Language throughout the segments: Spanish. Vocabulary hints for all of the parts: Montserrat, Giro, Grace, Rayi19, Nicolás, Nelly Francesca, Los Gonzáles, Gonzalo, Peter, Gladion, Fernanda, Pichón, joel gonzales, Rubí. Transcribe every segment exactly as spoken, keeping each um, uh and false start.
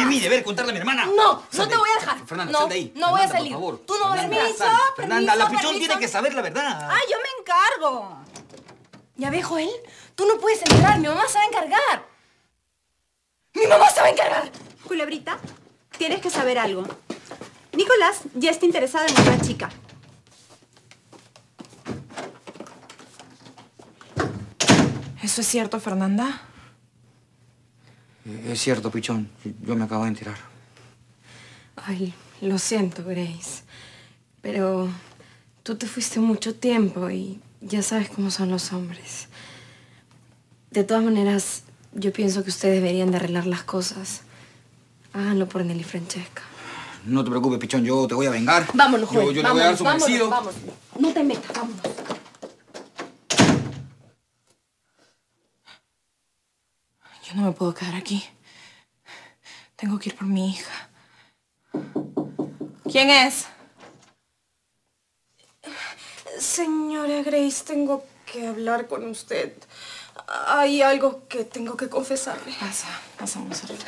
Es mi deber contarle a mi hermana. No, sal no te voy a dejar. Fernanda, no, sal de ahí. No, Fernanda, voy a salir. Por favor. Tú no vas a permiso, permiso, Fernanda, la Pichón tiene que saber la verdad. Ah, yo me encargo. Ya ve, Joel, tú no puedes entrar. Mi mamá se va a encargar. ¡Mi mamá se va a encargar! Culebrita, tienes que saber algo. Nicolás ya está interesado en otra chica. ¿Eso es cierto, Fernanda? Es cierto, Pichón. Yo me acabo de enterar. Ay, lo siento, Grace. Pero tú te fuiste mucho tiempo y ya sabes cómo son los hombres. De todas maneras, yo pienso que ustedes deberían de arreglar las cosas. Háganlo por Nelly Francesca. No te preocupes, Pichón. Yo te voy a vengar. Vámonos, joven. Yo, yo vámonos, le voy a dar su merecido. Vámonos, vámonos. No te metas, vámonos. Yo no me puedo quedar aquí. Tengo que ir por mi hija. ¿Quién es? Señora Grace, tengo que hablar con usted. Hay algo que tengo que confesarle. Pasa, pasa, Montserrat.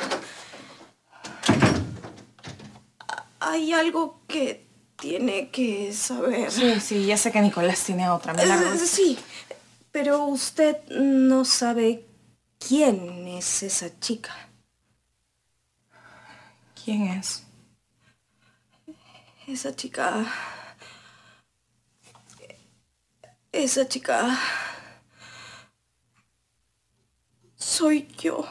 Hay algo que tiene que saber. Sí, sí, ya sé que Nicolás tiene a otra. ¿Me largo? Sí, pero usted no sabe... ¿Quién es esa chica? ¿Quién es? Esa chica... Esa chica... Soy yo.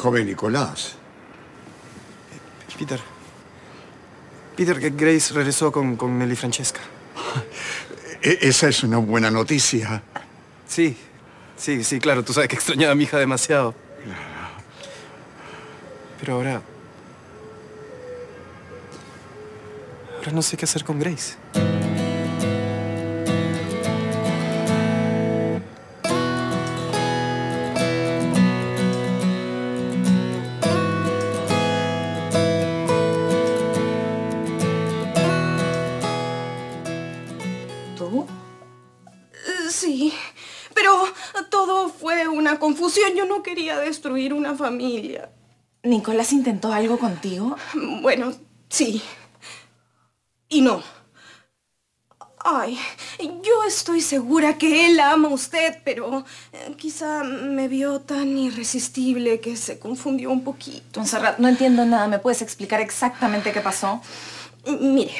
Joven Nicolás. Peter. Peter, que Grace regresó con, con Nelly Francesca. Esa es una buena noticia. Sí, sí, sí, claro. Tú sabes que extrañaba a mi hija demasiado. Pero ahora... Ahora no sé qué hacer con Grace. Confusión, yo no quería destruir una familia. ¿Nicolás intentó algo contigo? Bueno, sí. Y no. Ay, yo estoy segura que él ama a usted, pero eh, quizá me vio tan irresistible que se confundió un poquito. Montserrat, no entiendo nada. ¿Me puedes explicar exactamente qué pasó? Mire,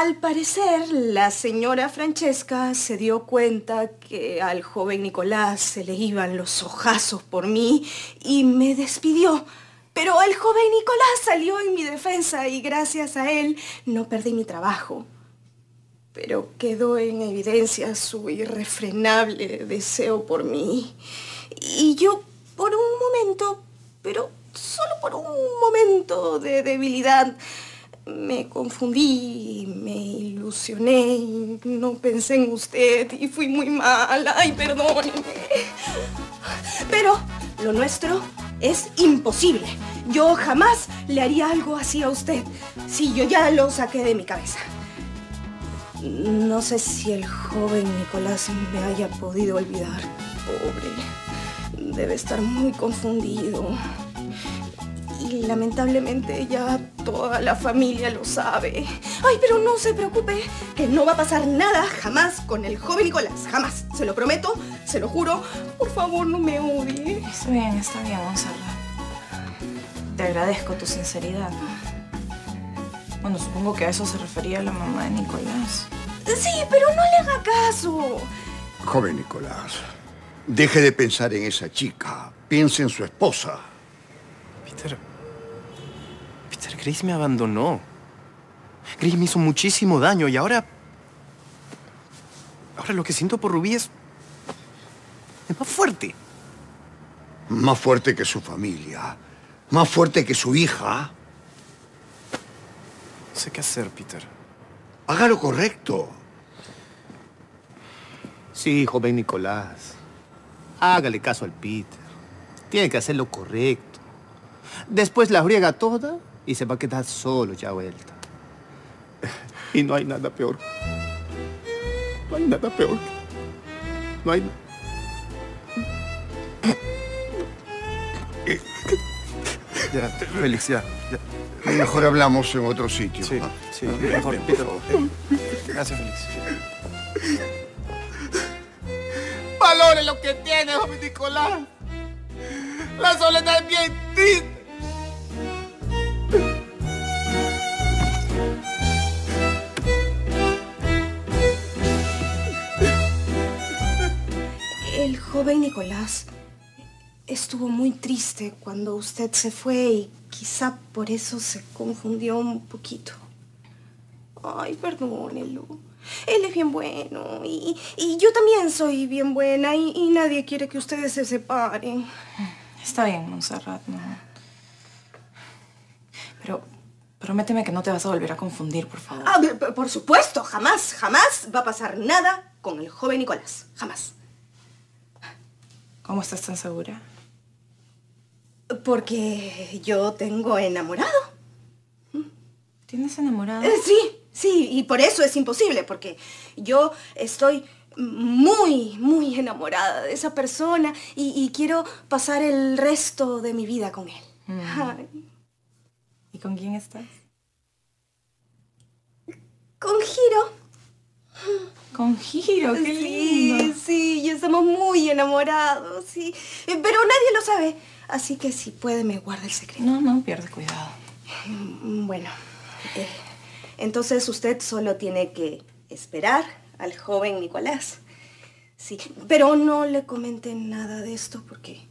al parecer, la señora Francesca se dio cuenta que al joven Nicolás se le iban los ojazos por mí y me despidió. Pero el joven Nicolás salió en mi defensa y gracias a él no perdí mi trabajo. Pero quedó en evidencia su irrefrenable deseo por mí. Y yo por un momento, pero solo por un momento de debilidad, me confundí, me ilusioné, no pensé en usted y fui muy mala. Ay, perdóneme. Pero lo nuestro es imposible. Yo jamás le haría algo así a usted. Sí, yo ya lo saqué de mi cabeza. No sé si el joven Nicolás me haya podido olvidar. Pobre. Debe estar muy confundido. Y lamentablemente ya toda la familia lo sabe. Ay, pero no se preocupe, que no va a pasar nada jamás con el joven Nicolás. Jamás. Se lo prometo, se lo juro. Por favor, no me odie. Está bien, está bien, Gonzalo. Te agradezco tu sinceridad. Bueno, supongo que a eso se refería la mamá de Nicolás. Sí, pero no le haga caso. Joven Nicolás, deje de pensar en esa chica. Piense en su esposa. Peter... Peter, Grace me abandonó. Grace me hizo muchísimo daño y ahora... Ahora lo que siento por Rubí es... es más fuerte. Más fuerte que su familia. Más fuerte que su hija. No sé qué hacer, Peter. Haga lo correcto. Sí, joven Nicolás. Hágale caso al Peter. Tiene que hacer lo correcto. Después la friega toda y se va a quedar solo ya vuelta. Y no hay nada peor. No hay nada peor. No hay... Ya, Félix, ya, ya. Mejor hablamos en otro sitio. Sí, ¿no? Sí, mejor, Peter. Gracias, Félix. Valore lo que tiene, joven Nicolás. La soledad es bien triste. El joven Nicolás estuvo muy triste cuando usted se fue y quizá por eso se confundió un poquito. Ay, perdónelo. Él es bien bueno y, y yo también soy bien buena y, y nadie quiere que ustedes se separen. Está bien, Montserrat, ¿no? Pero prométeme que no te vas a volver a confundir, por favor. Ah, por supuesto, jamás, jamás va a pasar nada con el joven Nicolás. Jamás. ¿Cómo estás tan segura? Porque yo tengo enamorado. ¿Tienes enamorado? Eh, sí, sí, y por eso es imposible, porque yo estoy muy, muy enamorada de esa persona y, y quiero pasar el resto de mi vida con él. Mm. Ay. ¿Y con quién estás? Con Giro. Con Giro, qué lindo. Sí, sí, ya estamos muy enamorados, sí. Pero nadie lo sabe, así que si puede me guarda el secreto. No, no, pierde cuidado. Bueno, eh, entonces usted solo tiene que esperar al joven Nicolás. Sí, pero no le comenten nada de esto porque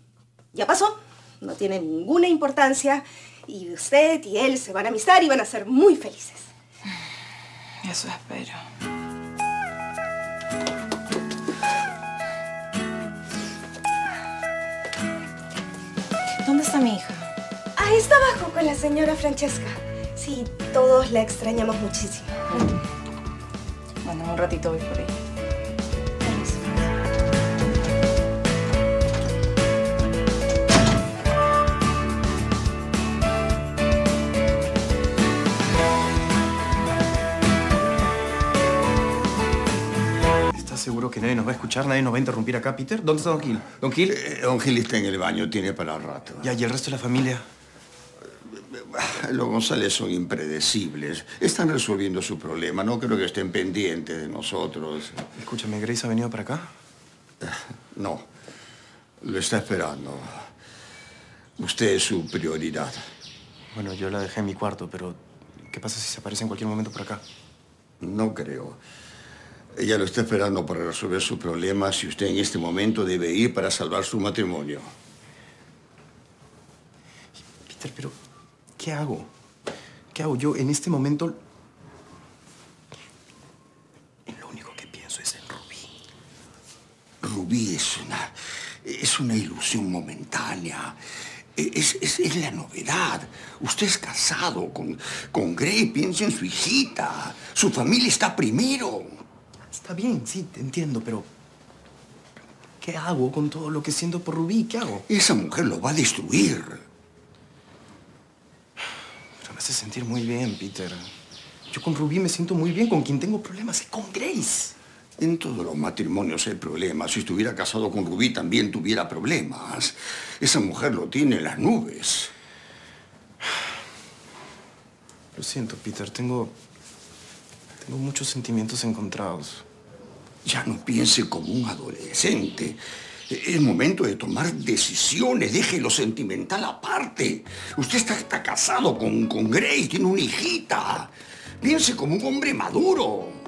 ya pasó. No tiene ninguna importancia y usted y él se van a amistar y van a ser muy felices. Eso espero. ¿Dónde está mi hija? Ah, está abajo con la señora Francesca. Sí, todos la extrañamos muchísimo. Bueno, un ratito voy por ella. Seguro que nadie nos va a escuchar, nadie nos va a interrumpir acá, Peter. ¿Dónde está Don Gil? ¿Don Gil? Eh, Don Gil está en el baño, tiene para rato. Ya, ¿y el resto de la familia? Los González son impredecibles. Están resolviendo su problema, no creo que estén pendientes de nosotros. Escúchame, ¿Grace ha venido para acá? Eh, no, lo está esperando. Usted es su prioridad. Bueno, yo la dejé en mi cuarto, pero ¿qué pasa si se aparece en cualquier momento por acá? No creo. Ella lo está esperando para resolver su problema si usted en este momento debe ir para salvar su matrimonio. Peter, pero ¿qué hago? ¿Qué hago? Yo en este momento lo único que pienso es en Rubí. Rubí es una, es una ilusión momentánea. Es, es, es la novedad. Usted es casado con, con Grace. Piensa en su hijita. Su familia está primero. Está bien, sí, te entiendo, pero ¿qué hago con todo lo que siento por Rubí? ¿Qué hago? Esa mujer lo va a destruir. Pero me hace sentir muy bien, Peter. Yo con Rubí me siento muy bien, con quien tengo problemas es con Grace. En todos los matrimonios hay problemas. Si estuviera casado con Rubí también tuviera problemas. Esa mujer lo tiene en las nubes. Lo siento, Peter, tengo... Tengo muchos sentimientos encontrados. Ya no piense como un adolescente. Es momento de tomar decisiones. Deje lo sentimental aparte. Usted está, está casado con, con Grace, tiene una hijita. Piense como un hombre maduro.